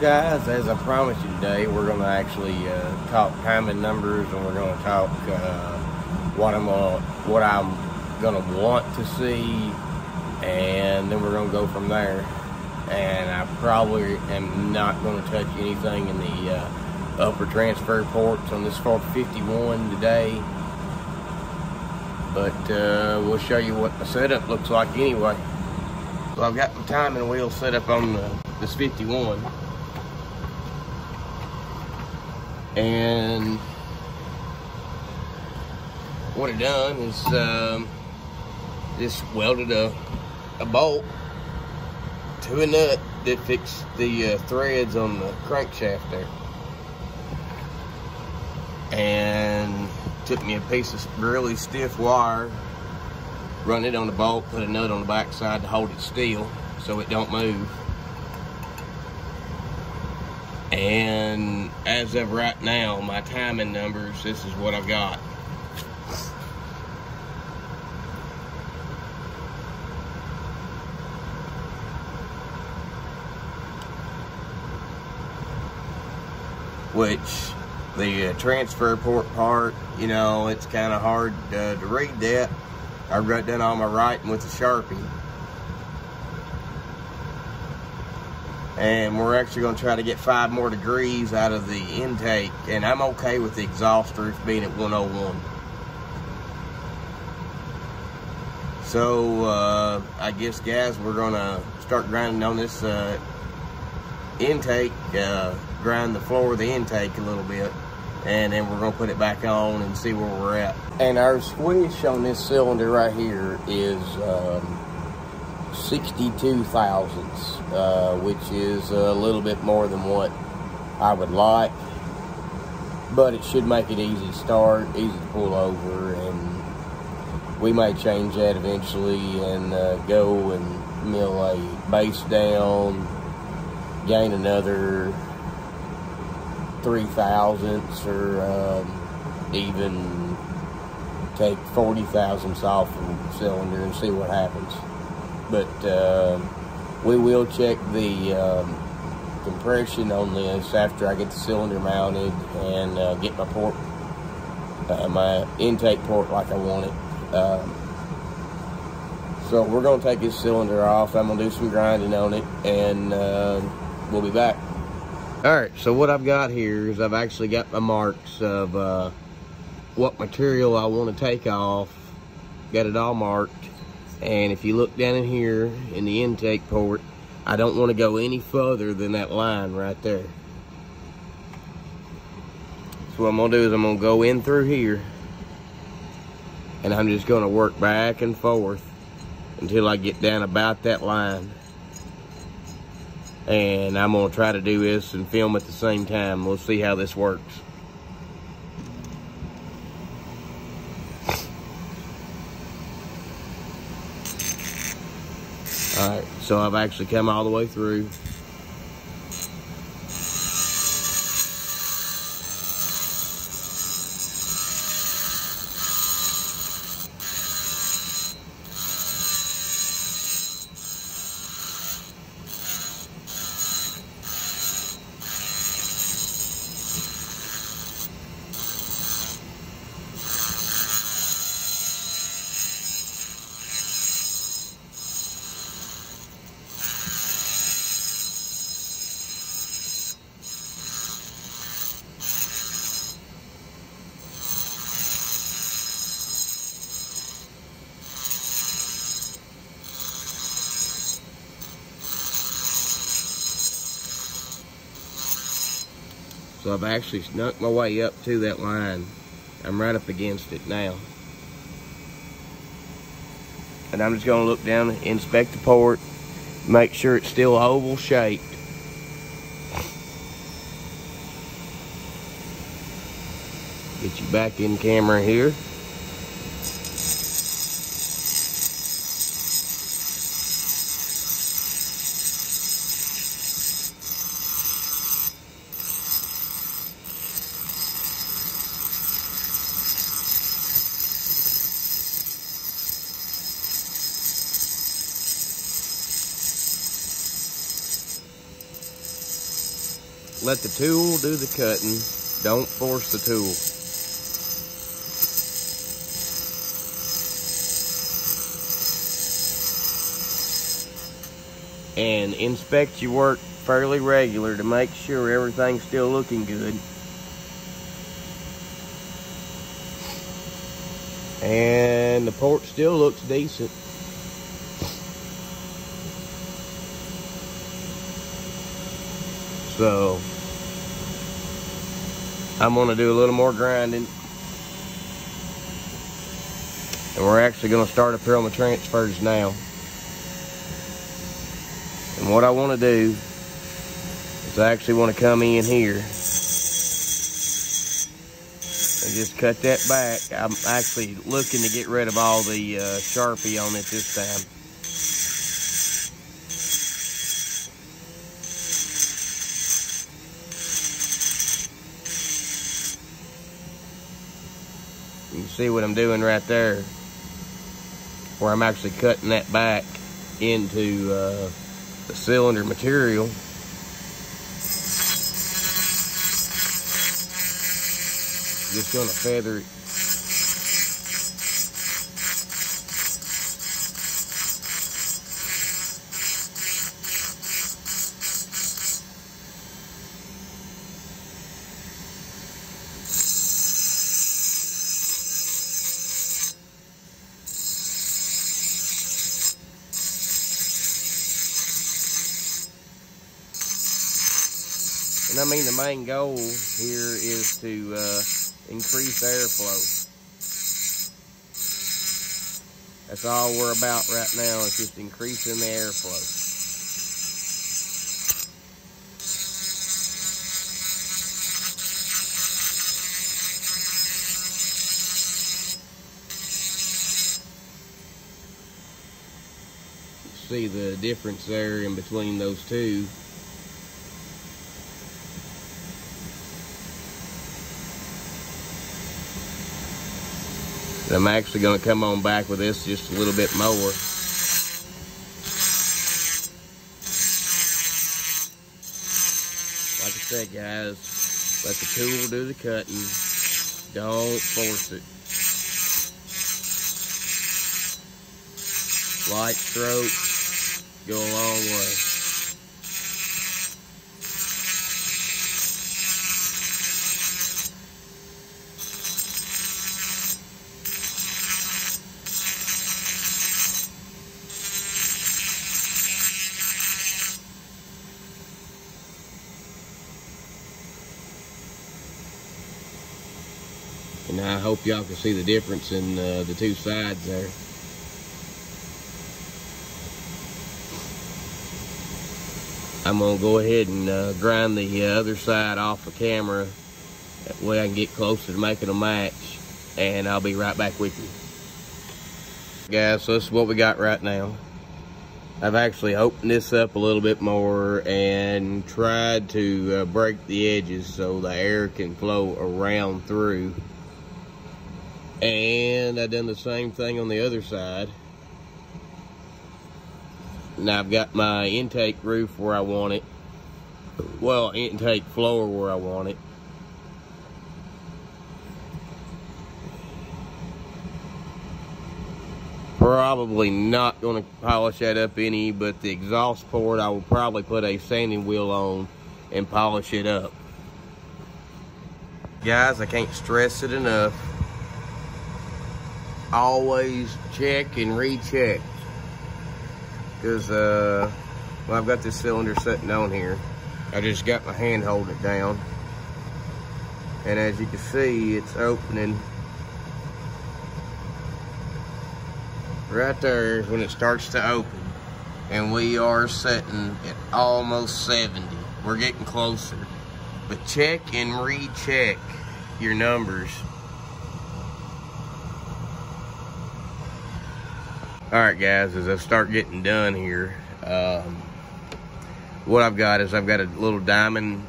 guys, as I promised you today, we're going to actually talk time and numbers, and we're going to talk what I'm going to want to see, and then we're going to go from there. And I probably am not going to touch anything in the upper transfer ports on this 451 today, but we'll show you what the setup looks like anyway. So I've got my timing wheel set up on this 51, and what it done is just welded a bolt to a nut that fixed the threads on the crankshaft there, and took me a piece of really stiff wire, run it on the bolt, put a nut on the back side to hold it still so it don't move. And as of right now, my timing numbers, this is what I've got. Which, the transfer port part, you know, it's kind of hard to read that. I've done all my writing with a Sharpie. And we're actually going to try to get 5 more degrees out of the intake. And I'm okay with the exhaust roof being at 101. So, I guess, guys, we're going to start grinding on this intake, grind the floor of the intake a little bit. And then we're going to put it back on and see where we're at. And our swish on this cylinder right here is 62 thousandths, which is a little bit more than what I would like, but it should make it easy to start, easy to pull over, and we may change that eventually and go and mill a base down, gain another 3 thousandths, or even take 40 thousandths off the cylinder and see what happens. But we will check the compression on this after I get the cylinder mounted and get my port, my intake port like I want it. So we're going to take this cylinder off. I'm going to do some grinding on it, and we'll be back. All right, so what I've got here is I've actually got my marks of what material I want to take off. Got it all marked. And if you look down in here in the intake port, I don't want to go any further than that line right there. So what I'm going to do is I'm going to go in through here, and I'm just going to work back and forth until I get down about that line. And I'm going to try to do this and film at the same time. We'll see how this works. Alright, so I've actually come all the way through. So I've actually snuck my way up to that line. I'm right up against it now. And I'm just going to look down, inspect the port, make sure it's still oval shaped. Get you back in camera here. Let the tool do the cutting. Don't force the tool. And inspect your work fairly regular to make sure everything's still looking good. And the porch still looks decent. So I'm gonna do a little more grinding. And we're actually gonna start up here on the transfers now. And what I wanna do is I actually wanna come in here and just cut that back. I'm actually looking to get rid of all the Sharpie on it this time. You can see what I'm doing right there, where I'm actually cutting that back into the cylinder material. Just gonna feather it. And I mean, the main goal here is to increase airflow. That's all we're about right now, is just increasing the airflow. You see the difference there in between those two. I'm actually going to come on back with this just a little bit more. Like I said, guys, let the tool do the cutting. Don't force it. Light strokes go a long way. And I hope y'all can see the difference in the two sides there. I'm gonna go ahead and grind the other side off the camera. That way I can get closer to making a match, and I'll be right back with you. Guys, so this is what we got right now. I've actually opened this up a little bit more and tried to break the edges so the air can flow around through. And I've done the same thing on the other side. Now I've got my intake roof where I want it. Well, intake floor where I want it. Probably not going to polish that up any, but the exhaust port I will probably put a sanding wheel on and polish it up. Guys, I can't stress it enough. Always check and recheck, because well, I've got this cylinder sitting on here. I just got my hand holding it down, and as you can see, it's opening. Right there is when it starts to open, and we are sitting at almost 70. We're getting closer, but check and recheck your numbers. All right, guys, as I start getting done here, what I've got is I've got a little diamond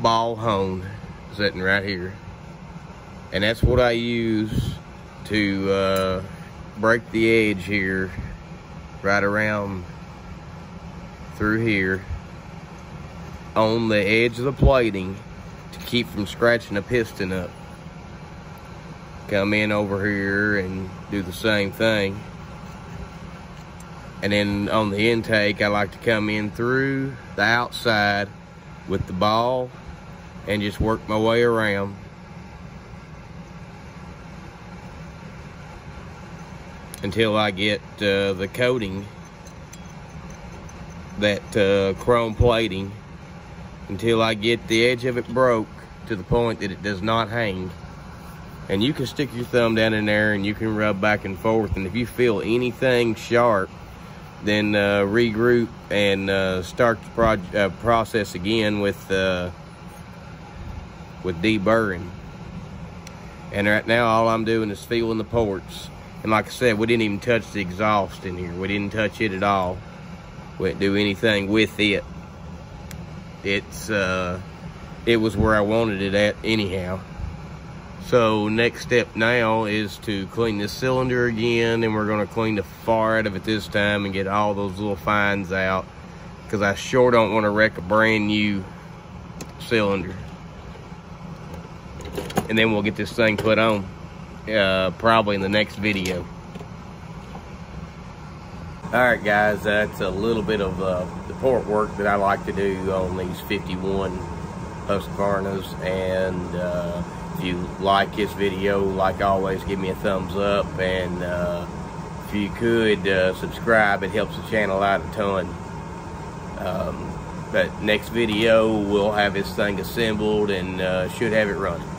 ball hone sitting right here, and that's what I use to break the edge here, right around through here, on the edge of the plating to keep from scratching the piston up. Come in over here and do the same thing. And then on the intake, I like to come in through the outside with the ball and just work my way around. Until I get the coating, that chrome plating, until I get the edge of it broke to the point that it does not hang. And you can stick your thumb down in there and you can rub back and forth, and if you feel anything sharp, then regroup and start the process again with deburring. And right now all I'm doing is feeling the ports. And like I said, we didn't even touch the exhaust in here. We didn't touch it at all. We didn't do anything with it. It's it was where I wanted it at anyhow. So next step now is to clean this cylinder again, and we're gonna clean the far out of it this time and get all those little fines out, because I sure don't want to wreck a brand new cylinder. And then we'll get this thing put on, probably in the next video. Alright guys, that's a little bit of the port work that I like to do on these 51 Husqvarnas, and if you like this video, like always, give me a thumbs up, and if you could subscribe, it helps the channel out a ton. But next video, we'll have this thing assembled and should have it running.